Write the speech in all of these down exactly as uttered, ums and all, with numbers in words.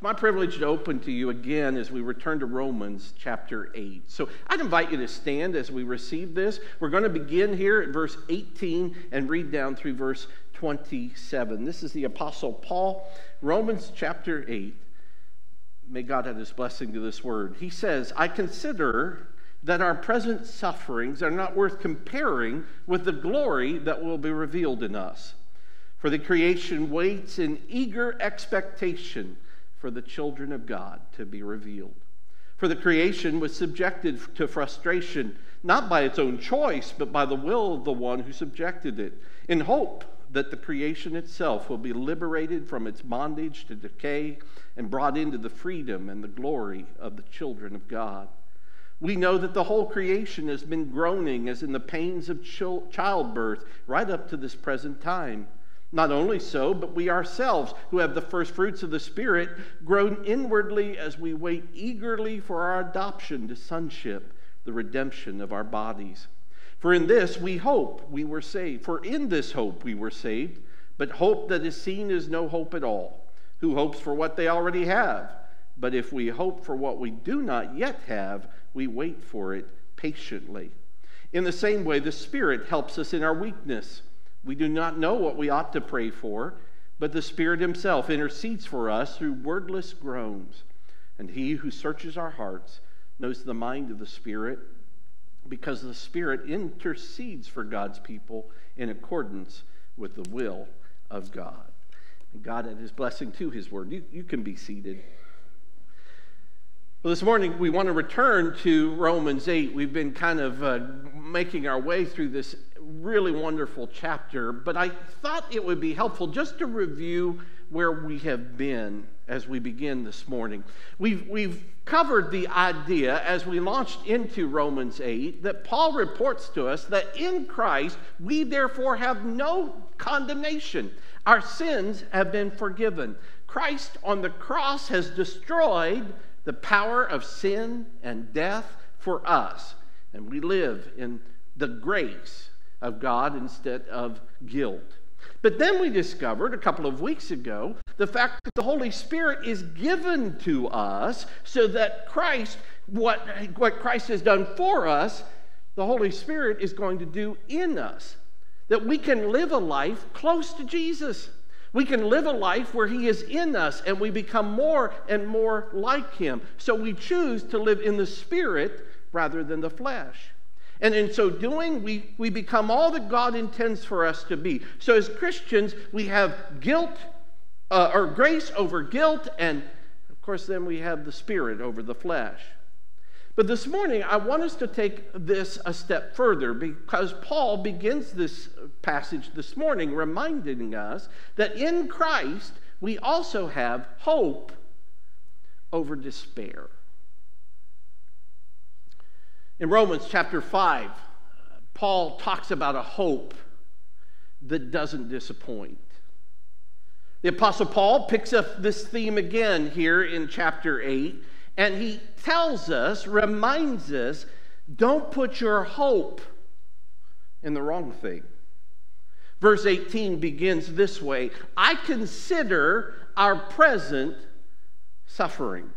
It's my privilege to open to you again as we return to Romans chapter eight. So I'd invite you to stand as we receive this. We're going to begin here at verse eighteen and read down through verse twenty-seven. This is the Apostle Paul, Romans chapter eight. May God add his blessing to this word. He says, I consider that our present sufferings are not worth comparing with the glory that will be revealed in us. For the creation waits in eager expectation for the children of God to be revealed. For the creation was subjected to frustration, not by its own choice, but by the will of the one who subjected it, in hope that the creation itself will be liberated from its bondage to decay and brought into the freedom and the glory of the children of God. We know that the whole creation has been groaning as in the pains of childbirth right up to this present time. Not only so, but we ourselves, who have the first fruits of the Spirit, groan inwardly as we wait eagerly for our adoption to sonship, the redemption of our bodies. For in this we hope we were saved. For in this hope we were saved, but hope that is seen is no hope at all. Who hopes for what they already have? But if we hope for what we do not yet have, we wait for it patiently. In the same way, the Spirit helps us in our weakness. We do not know what we ought to pray for, but the Spirit himself intercedes for us through wordless groans. And he who searches our hearts knows the mind of the Spirit, because the Spirit intercedes for God's people in accordance with the will of God. And God add his blessing to his word. You, you can be seated. Well, this morning we want to return to Romans eight. We've been kind of uh, making our way through this really wonderful chapter, but I thought it would be helpful just to review where we have been as we begin this morning. We've, we've covered the idea as we launched into Romans eight that Paul reports to us that in Christ we therefore have no condemnation. Our sins have been forgiven. Christ on the cross has destroyed the power of sin and death for us. And we live in the grace of God instead of guilt. But then we discovered a couple of weeks ago the fact that the Holy Spirit is given to us so that Christ, what, what Christ has done for us, the Holy Spirit is going to do in us. That we can live a life close to Jesus. We can live a life where he is in us and we become more and more like him. So we choose to live in the Spirit rather than the flesh. And in so doing, we, we become all that God intends for us to be. So as Christians, we have guilt, uh, or grace over guilt, and of course then we have the Spirit over the flesh. But this morning, I want us to take this a step further because Paul begins this passage this morning reminding us that in Christ, we also have hope over despair. In Romans chapter five, Paul talks about a hope that doesn't disappoint. The Apostle Paul picks up this theme again here in chapter eight. And he tells us, reminds us, don't put your hope in the wrong thing. Verse eighteen begins this way, I consider our present sufferings.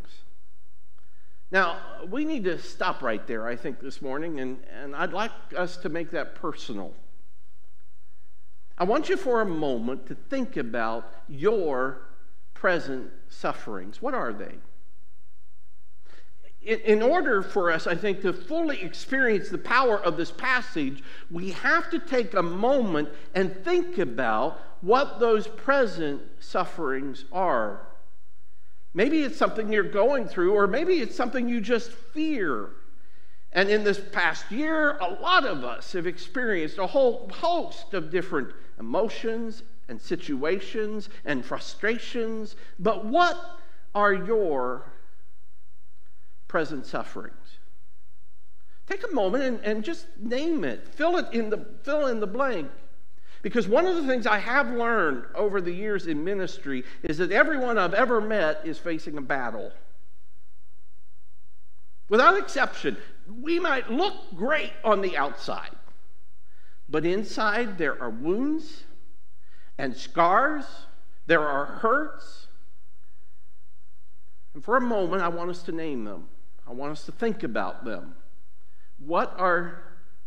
Now, we need to stop right there, I think, this morning, and, and I'd like us to make that personal. I want you for a moment to think about your present sufferings. What are they? In order for us, I think, to fully experience the power of this passage, we have to take a moment and think about what those present sufferings are. Maybe it's something you're going through, or maybe it's something you just fear. And in this past year, a lot of us have experienced a whole host of different emotions and situations and frustrations. But what are your present sufferings? Take a moment and, and just name it. Fill it in the fill in the blank. Because one of the things I have learned over the years in ministry is that everyone I've ever met is facing a battle. Without exception, we might look great on the outside, but inside there are wounds and scars, there are hurts, And for a moment, I want us to name them. I want us to think about them. What are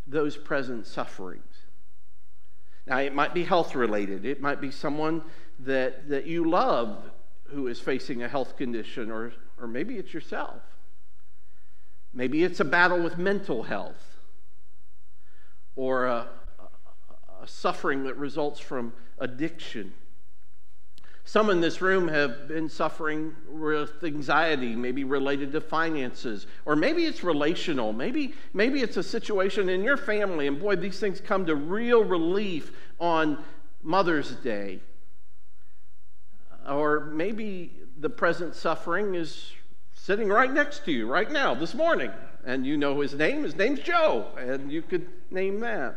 those present sufferings? Now, it might be health-related. It might be someone that, that you love who is facing a health condition, or, or maybe it's yourself. Maybe it's a battle with mental health, or a, a suffering that results from addiction. Some in this room have been suffering with anxiety, maybe related to finances, or maybe it's relational. Maybe, maybe it's a situation in your family, and boy, these things come to real relief on Mother's Day. Or maybe the present suffering is sitting right next to you right now, this morning, and you know his name. His name's Joe, and you could name that.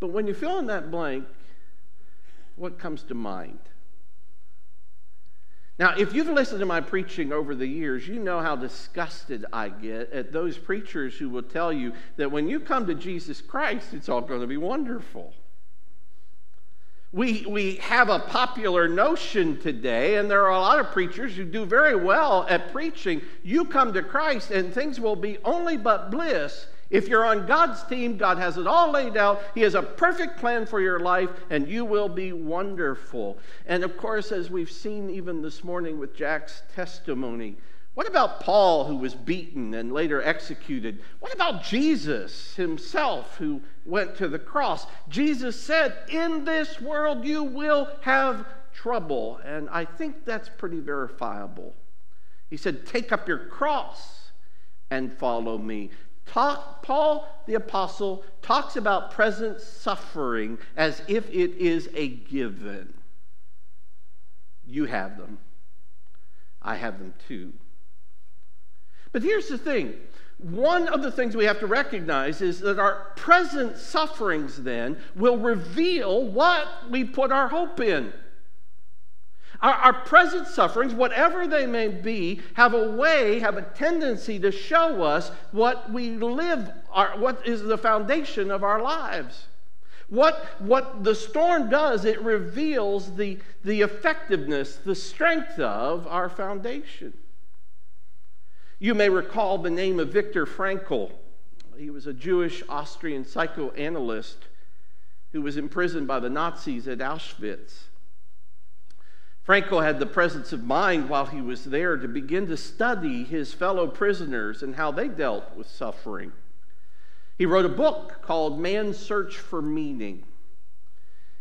But when you fill in that blank, what comes to mind? Now, if you've listened to my preaching over the years, you know how disgusted I get at those preachers who will tell you that when you come to Jesus Christ, it's all going to be wonderful. We, we have a popular notion today, and there are a lot of preachers who do very well at preaching. You come to Christ, and things will be only but bliss. If you're on God's team, God has it all laid out. He has a perfect plan for your life, and you will be wonderful. And of course, as we've seen even this morning with Jack's testimony, what about Paul, who was beaten and later executed? What about Jesus himself, who went to the cross? Jesus said, in this world you will have trouble. And I think that's pretty verifiable. He said, take up your cross and follow me. Talk, Paul the apostle talks about present suffering as if it is a given. You have them. I have them too. But here's the thing. One of the things we have to recognize is that our present sufferings then will reveal what we put our hope in. Our, our present sufferings, whatever they may be, have a way, have a tendency to show us what we live, our, what is the foundation of our lives. What, what the storm does, it reveals the, the effectiveness, the strength of our foundation. You may recall the name of Viktor Frankl. He was a Jewish-Austrian psychoanalyst who was imprisoned by the Nazis at Auschwitz. Frankl had the presence of mind while he was there to begin to study his fellow prisoners and how they dealt with suffering. He wrote a book called Man's Search for Meaning.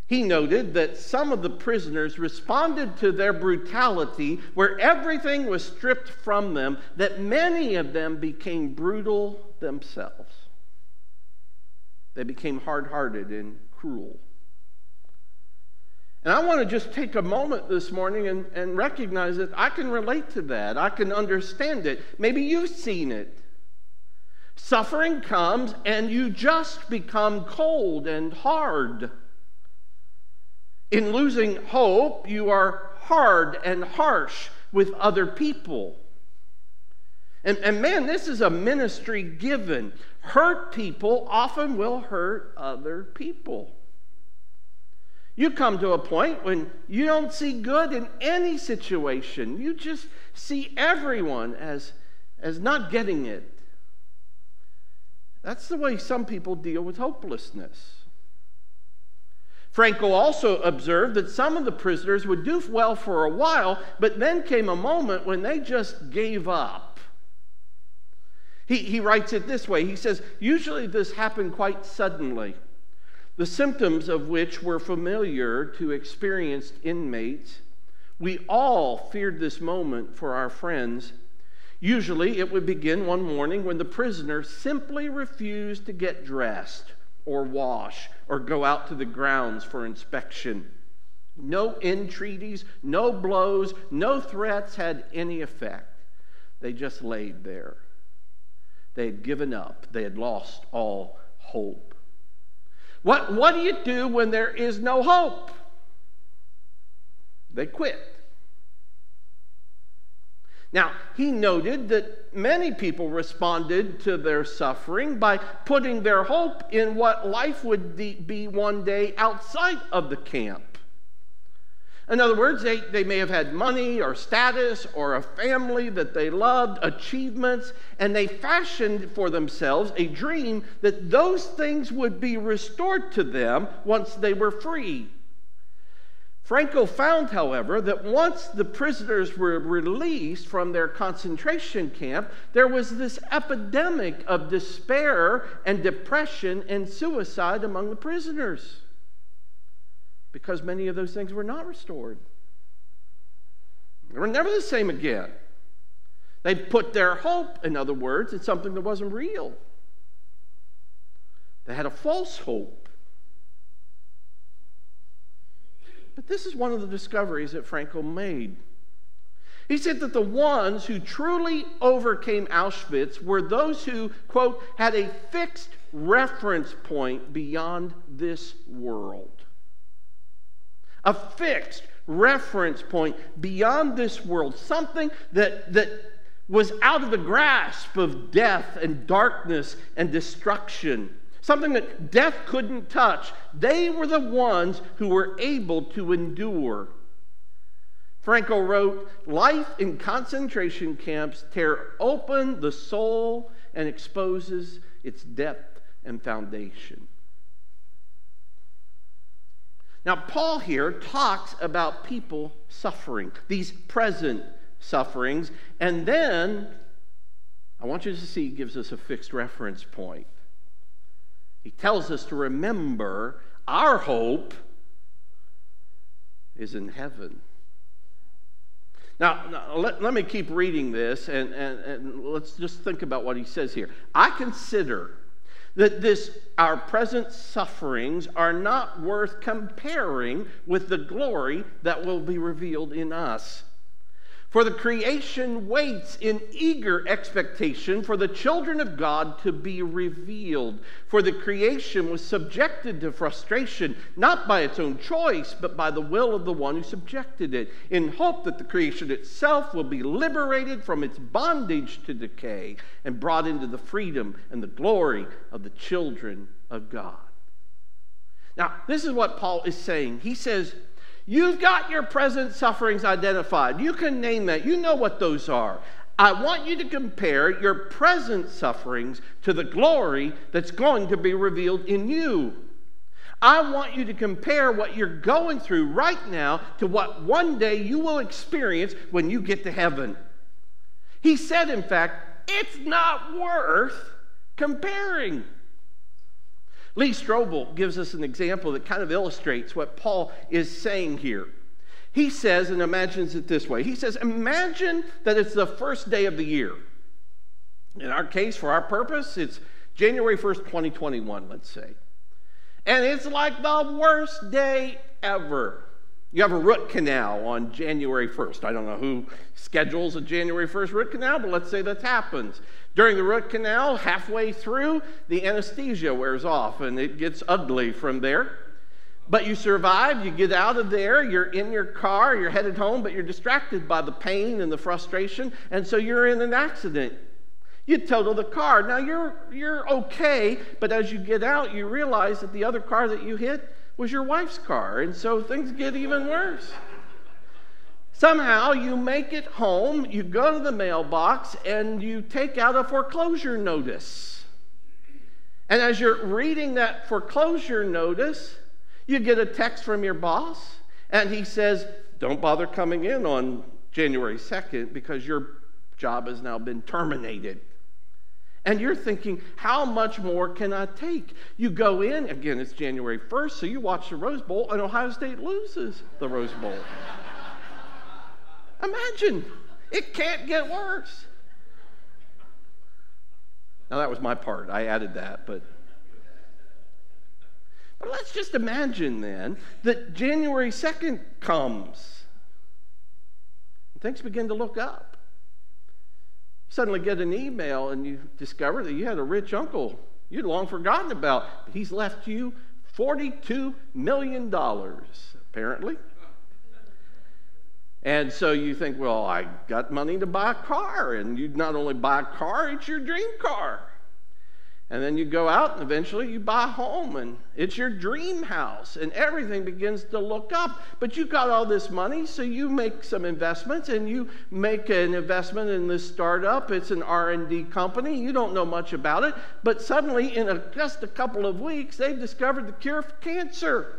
He noted that some of the prisoners responded to their brutality where everything was stripped from them, that many of them became brutal themselves. They became hard-hearted and cruel. And I want to just take a moment this morning and, and recognize that I can relate to that. I can understand it. Maybe you've seen it. Suffering comes and you just become cold and hard. In losing hope, you are hard and harsh with other people. And, and man, this is a ministry given. Hurt people often will hurt other people. You come to a point when you don't see good in any situation. You just see everyone as, as not getting it. That's the way some people deal with hopelessness. Frankl also observed that some of the prisoners would do well for a while, but then came a moment when they just gave up. He, he writes it this way. He says, usually this happened quite suddenly, the symptoms of which were familiar to experienced inmates. We all feared this moment for our friends. Usually it would begin one morning when the prisoner simply refused to get dressed, or wash, or go out to the grounds for inspection. No entreaties, no blows, no threats had any effect. They just laid there. They had given up. They had lost all hope. What, what do you do when there is no hope? They quit. Now, he noted that many people responded to their suffering by putting their hope in what life would be one day outside of the camp. In other words, they, they may have had money or status or a family that they loved, achievements, and they fashioned for themselves a dream that those things would be restored to them once they were free. Frankl found, however, that once the prisoners were released from their concentration camp, there was this epidemic of despair and depression and suicide among the prisoners, because many of those things were not restored. They were never the same again. They put their hope, in other words, in something that wasn't real. They had a false hope. But this is one of the discoveries that Frankl made. He said that the ones who truly overcame Auschwitz were those who, quote, had a fixed reference point beyond this world. A fixed reference point beyond this world, something that, that was out of the grasp of death and darkness and destruction, something that death couldn't touch. They were the ones who were able to endure. Frankl wrote, "Life in concentration camps tear open the soul and exposes its depth and foundation." Now, Paul here talks about people suffering, these present sufferings, and then I want you to see he gives us a fixed reference point. He tells us to remember our hope is in heaven. Now, now let, let me keep reading this, and, and, and let's just think about what he says here. I consider that this, our present sufferings are not worth comparing with the glory that will be revealed in us. For the creation waits in eager expectation for the children of God to be revealed. For the creation was subjected to frustration, not by its own choice, but by the will of the one who subjected it, in hope that the creation itself will be liberated from its bondage to decay and brought into the freedom and the glory of the children of God. Now, this is what Paul is saying. He says, you've got your present sufferings identified. You can name that. You know what those are. I want you to compare your present sufferings to the glory that's going to be revealed in you. I want you to compare what you're going through right now to what one day you will experience when you get to heaven. He said, in fact, it's not worth comparing. Lee Strobel gives us an example that kind of illustrates what Paul is saying here. He says, and imagines it this way, he says, imagine that it's the first day of the year. In our case, for our purpose, it's January first, twenty twenty-one, let's say. And it's like the worst day ever. You have a root canal on January first. I don't know who schedules a January first root canal, but let's say that happens. During the root canal, halfway through, the anesthesia wears off, and it gets ugly from there. But you survive, you get out of there, you're in your car, you're headed home, but you're distracted by the pain and the frustration, and so you're in an accident. You total the car. Now, you're, you're okay, but as you get out, you realize that the other car that you hit was your wife's car, and so things get even worse. Somehow you make it home, you go to the mailbox, and you take out a foreclosure notice. And as you're reading that foreclosure notice, you get a text from your boss, and he says, don't bother coming in on January second because your job has now been terminated. And you're thinking, how much more can I take? You go in, again, it's January first, so you watch the Rose Bowl, and Ohio State loses the Rose Bowl. Imagine, it can't get worse. Now, that was my part. I added that, but... But let's just imagine, then, that January second comes. And things begin to look up. Suddenly get an email and you discover that you had a rich uncle you'd long forgotten about. He's left you forty-two million dollars, apparently. And so you think, well, I got money to buy a car. And you not only buy a car, it's your dream car. And then you go out and eventually you buy a home and it's your dream house and everything begins to look up. But you got all this money, so you make some investments, and you make an investment in this startup. It's an R and D company. You don't know much about it, but suddenly in a, just a couple of weeks, they've discovered the cure for cancer.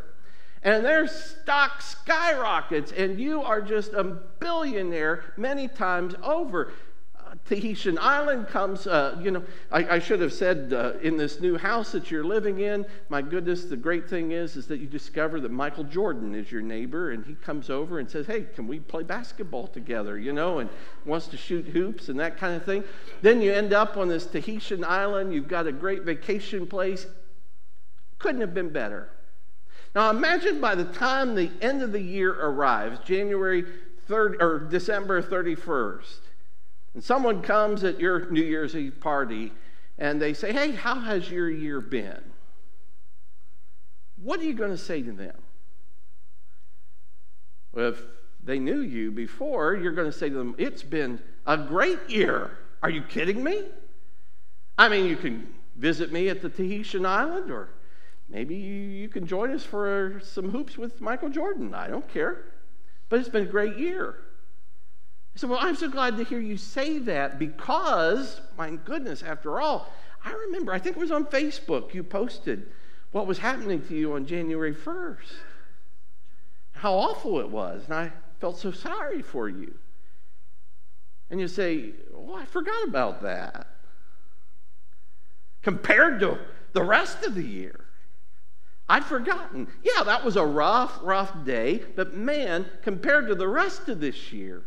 And their stock skyrockets and you are just a billionaire many times over. Tahitian Island comes, uh, you know, I, I should have said uh, in this new house that you're living in, my goodness, the great thing is, is that you discover that Michael Jordan is your neighbor, and he comes over and says, hey, can we play basketball together, you know, and wants to shoot hoops and that kind of thing. Then you end up on this Tahitian Island, you've got a great vacation place. Couldn't have been better. Now imagine by the time the end of the year arrives, January third or December thirty-first, and someone comes at your New Year's Eve party and they say, hey, how has your year been? What are you going to say to them? Well, if they knew you before, you're going to say to them, it's been a great year. Are you kidding me? I mean, you can visit me at the Tahitian Island, or maybe you, you can join us for some hoops with Michael Jordan. I don't care. But it's been a great year. I said, well, I'm so glad to hear you say that, because, my goodness, after all, I remember, I think it was on Facebook, you posted what was happening to you on January first, how awful it was, and I felt so sorry for you. And you say, well, I forgot about that, compared to the rest of the year. I'd forgotten. Yeah, that was a rough, rough day, but man, compared to the rest of this year,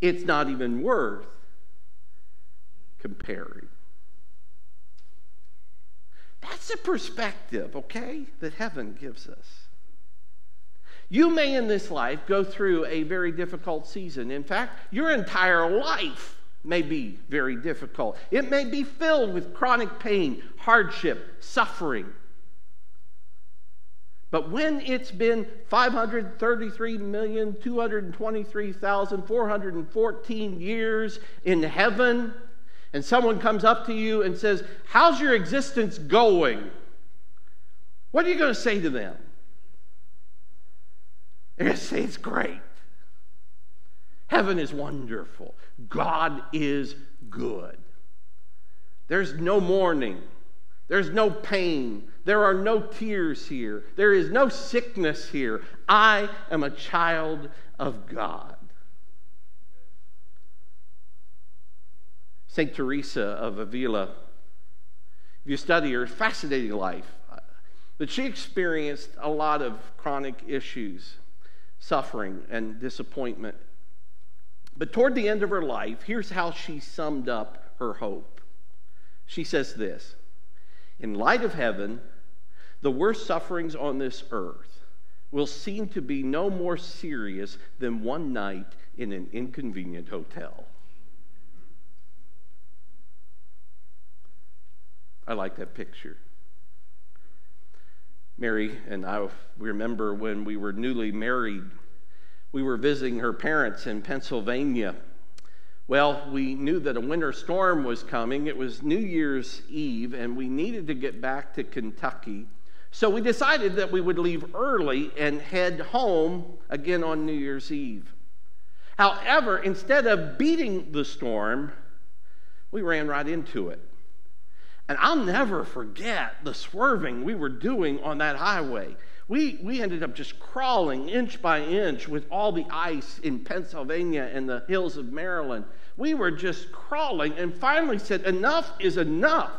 it's not even worth comparing. That's a perspective, okay, that heaven gives us. You may in this life go through a very difficult season. In fact, your entire life may be very difficult. It may be filled with chronic pain, hardship, suffering. But when it's been five hundred thirty-three million two hundred twenty-three thousand four hundred fourteen years in heaven, and someone comes up to you and says, how's your existence going? What are you going to say to them? They're going to say, it's great. Heaven is wonderful. God is good. There's no mourning. There's no pain. There are no tears here. There is no sickness here. I am a child of God. Saint Teresa of Avila, if you study her, fascinating life. But she experienced a lot of chronic issues, suffering, and disappointment. But toward the end of her life, here's how she summed up her hope. She says this: in light of heaven, the worst sufferings on this earth will seem to be no more serious than one night in an inconvenient hotel. I like that picture. Mary and I remember when we were newly married, we were visiting her parents in Pennsylvania. Well, we knew that a winter storm was coming. It was New Year's Eve, and we needed to get back to Kentucky. So we decided that we would leave early and head home again on New Year's Eve. However, instead of beating the storm, we ran right into it. And I'll never forget the swerving we were doing on that highway. We, we ended up just crawling inch by inch with all the ice in Pennsylvania and the hills of Maryland. We were just crawling and finally said, enough is enough.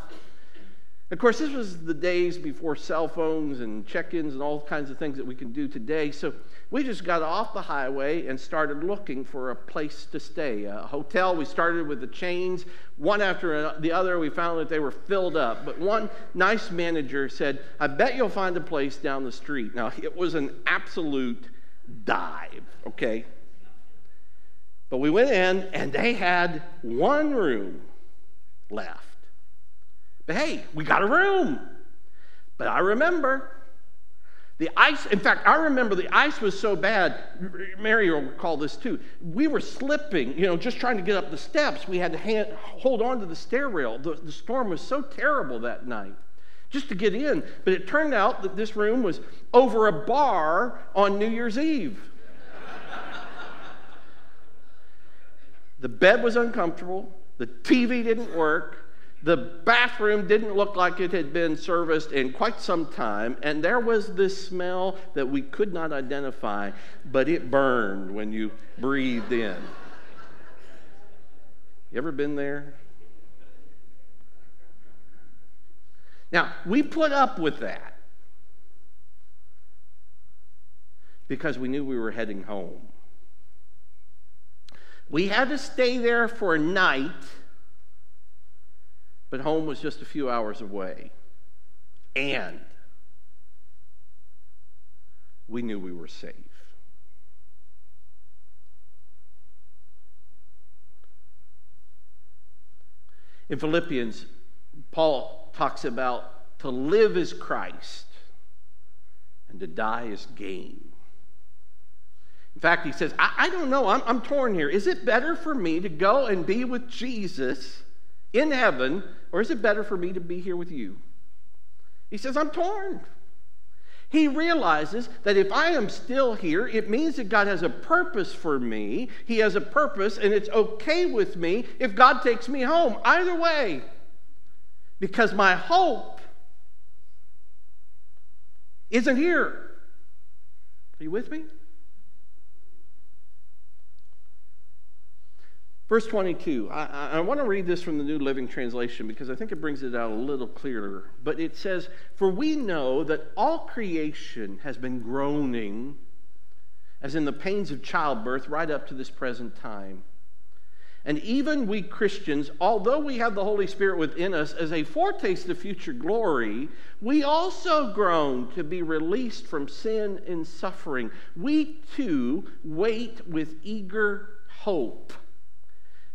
Of course, this was the days before cell phones and check-ins and all kinds of things that we can do today. So we just got off the highway and started looking for a place to stay, a hotel. We started with the chains. One after the other, we found that they were filled up. But one nice manager said, I bet you'll find a place down the street. Now, it was an absolute dive, okay? But we went in, and they had one room left. But hey, we got a room. But I remember The ice, in fact, I remember the ice was so bad, Mary will recall this too, we were slipping, you know, just trying to get up the steps. We had to hand, hold on to the stair rail. The, the storm was so terrible that night, just to get in. But it turned out that this room was over a bar on New Year's Eve. The bed was uncomfortable. The T V didn't work. The bathroom didn't look like it had been serviced in quite some time, and there was this smell that we could not identify, but it burned when you breathed in. You ever been there? Now, we put up with that because we knew we were heading home. We had to stay there for a night, but home was just a few hours away. And we knew we were safe. In Philippians, Paul talks about to live is Christ and to die is gain. In fact, he says, I, I don't know, I'm, I'm torn here. Is it better for me to go and be with Jesus in heaven, or is it better for me to be here with you? He says, I'm torn. He realizes that if I am still here, it means that God has a purpose for me. He has a purpose, and it's okay with me if God takes me home, either way, because my hope isn't here. Are you with me? Verse twenty-two, I, I want to read this from the New Living Translation because I think it brings it out a little clearer. But it says, "For we know that all creation has been groaning, as in the pains of childbirth, right up to this present time. And even we Christians, although we have the Holy Spirit within us as a foretaste of future glory, we also groan to be released from sin and suffering. We too wait with eager hope.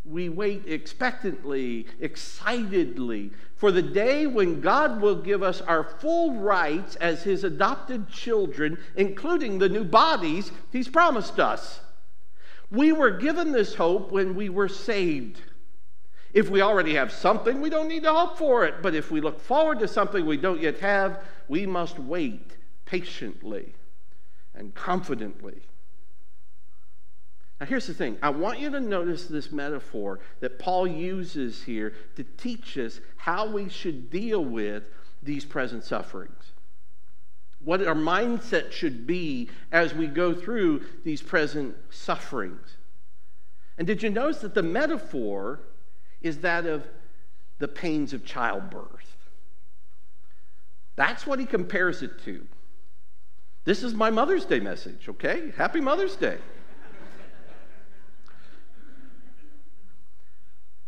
We wait expectantly, excitedly, for the day when God will give us our full rights as his adopted children, including the new bodies he's promised us. We were given this hope when we were saved. If we already have something, we don't need to hope for it. But if we look forward to something we don't yet have, we must wait patiently and confidently." Now, here's the thing. I want you to notice this metaphor that Paul uses here to teach us how we should deal with these present sufferings, what our mindset should be as we go through these present sufferings. And did you notice that the metaphor is that of the pains of childbirth? That's what he compares it to. This is my Mother's Day message, okay? Happy Mother's Day.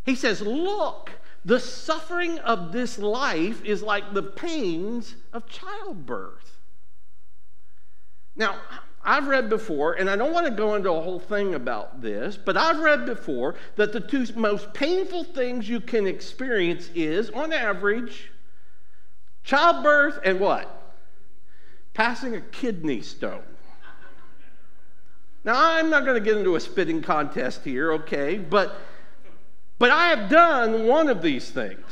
He says, look, the suffering of this life is like the pains of childbirth. Now, I've read before, and I don't want to go into a whole thing about this, but I've read before that the two most painful things you can experience is, on average, childbirth and what? Passing a kidney stone. Now, I'm not going to get into a spitting contest here, okay, but... But I have done one of these things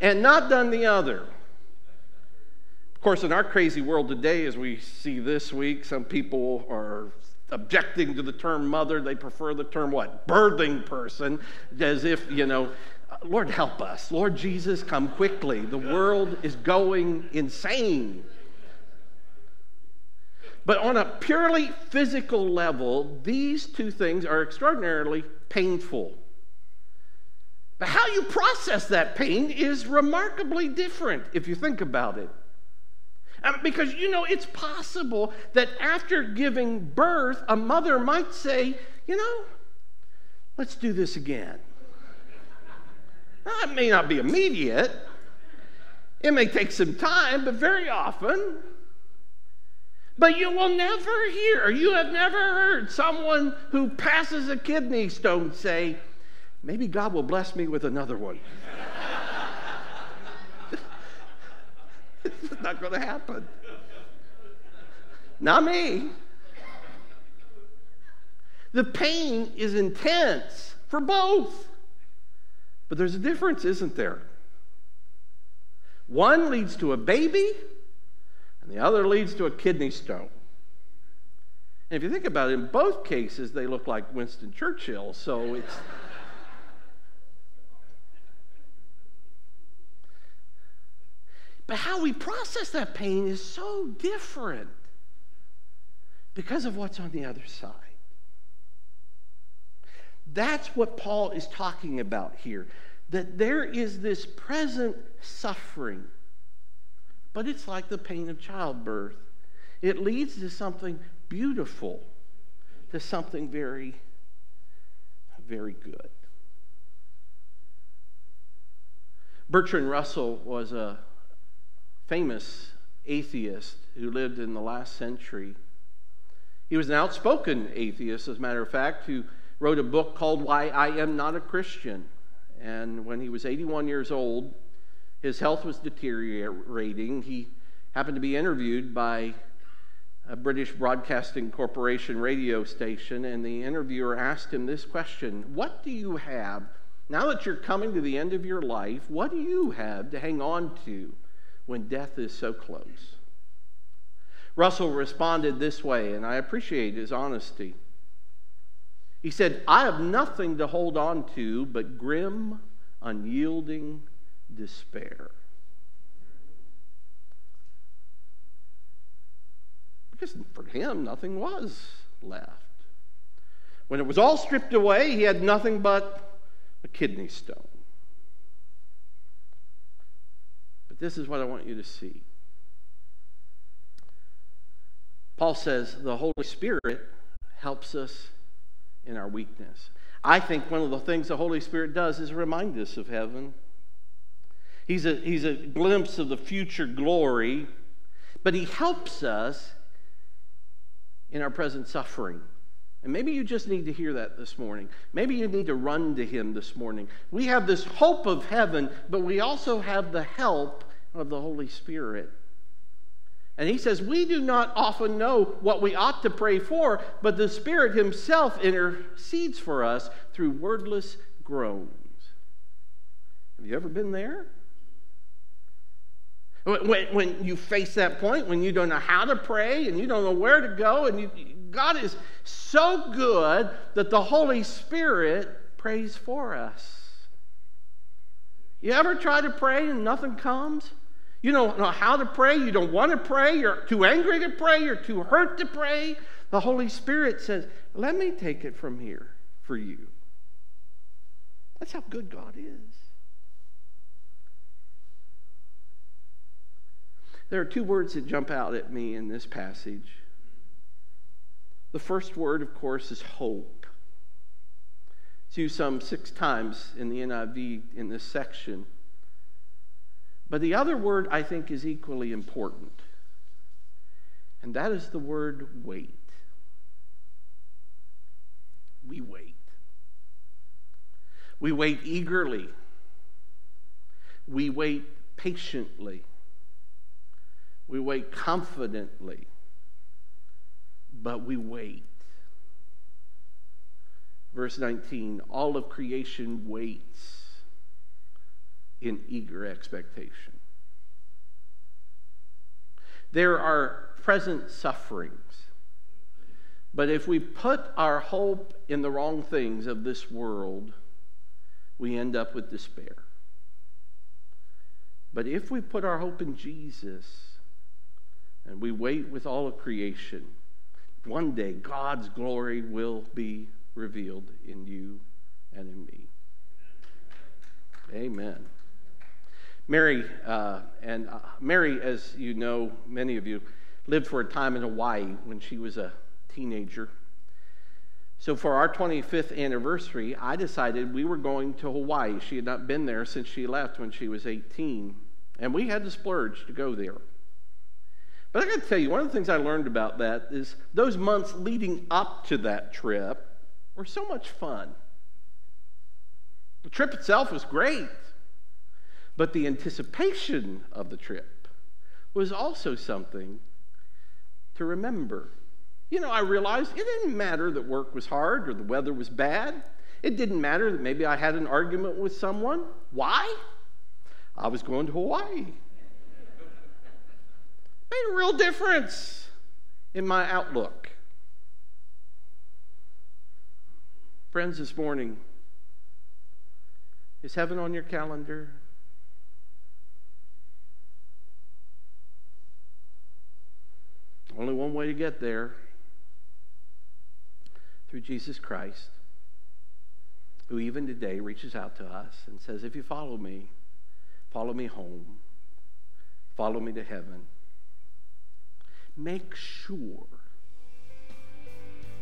and not done the other. Of course, in our crazy world today, as we see this week, some people are objecting to the term mother. They prefer the term what? Birthing person, as if, you know, Lord, help us. Lord Jesus, come quickly. The world is going insane. But on a purely physical level, these two things are extraordinarily painful. But how you process that pain is remarkably different if you think about it. And because, you know, it's possible that after giving birth, a mother might say, you know, let's do this again. Now, it may not be immediate. It may take some time, but very often... But you will never hear, you have never heard someone who passes a kidney stone say, maybe God will bless me with another one. It's not going to happen. Not me. The pain is intense for both. But there's a difference, isn't there? One leads to a baby, and the other leads to a kidney stone. And if you think about it, in both cases, they look like Winston Churchill, so it's... But how we process that pain is so different because of what's on the other side. That's what Paul is talking about here, that there is this present suffering, but it's like the pain of childbirth. It leads to something beautiful, to something very, very good. Bertrand Russell was a famous atheist who lived in the last century. He was an outspoken atheist, as a matter of fact, who wrote a book called Why I Am Not a Christian. And when he was eighty-one years old, his health was deteriorating. He happened to be interviewed by a British Broadcasting Corporation radio station, and the interviewer asked him this question: what do you have, now that you're coming to the end of your life, what do you have to hang on to when death is so close? Russell responded this way, and I appreciate his honesty. He said, I have nothing to hold on to but grim, unyielding despair. Because for him, nothing was left. When it was all stripped away, he had nothing but a kidney stone. But this is what I want you to see. Paul says the Holy Spirit helps us in our weakness. I think one of the things the Holy Spirit does is remind us of heaven. He's a, he's a glimpse of the future glory, but he helps us in our present suffering. And maybe you just need to hear that this morning. Maybe you need to run to him this morning. We have this hope of heaven, but we also have the help of the Holy Spirit. And he says, we do not often know what we ought to pray for, but the Spirit himself intercedes for us through wordless groans. Have you ever been there? When, when you face that point, when you don't know how to pray and you don't know where to go, and you, God is so good that the Holy Spirit prays for us. You ever try to pray and nothing comes? You don't know how to pray, you don't want to pray, you're too angry to pray, you're too hurt to pray. The Holy Spirit says, let me take it from here for you. That's how good God is. There are two words that jump out at me in this passage. The first word, of course, is hope. It's used some six times in the N I V in this section. But the other word, I think, is equally important. And that is the word wait. We wait. We wait eagerly. We wait patiently. We wait confidently, but we wait. Verse nineteen, all of creation waits in eager expectation. There are present sufferings, but if we put our hope in the wrong things of this world, we end up with despair. But if we put our hope in Jesus, and we wait with all of creation, one day God's glory will be revealed in you and in me. Amen. Mary, uh, and uh, Mary, as you know, many of you, lived for a time in Hawaii when she was a teenager. So for our twenty-fifth anniversary, I decided we were going to Hawaii. She had not been there since she left when she was eighteen, and we had to splurge to go there. But I got to tell you, one of the things I learned about that is those months leading up to that trip were so much fun. The trip itself was great, but the anticipation of the trip, was also something to remember. You know, I realized it didn't matter that work was hard or the weather was bad. It didn't matter that maybe I had an argument with someone. Why? I was going to Hawaii. Made a real difference in my outlook. Friends, this morning, is heaven on your calendar? Only one way to get there, through Jesus Christ, who even today reaches out to us and says, if you follow me, follow me home, follow me to heaven. Make sure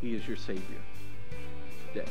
he is your Savior today.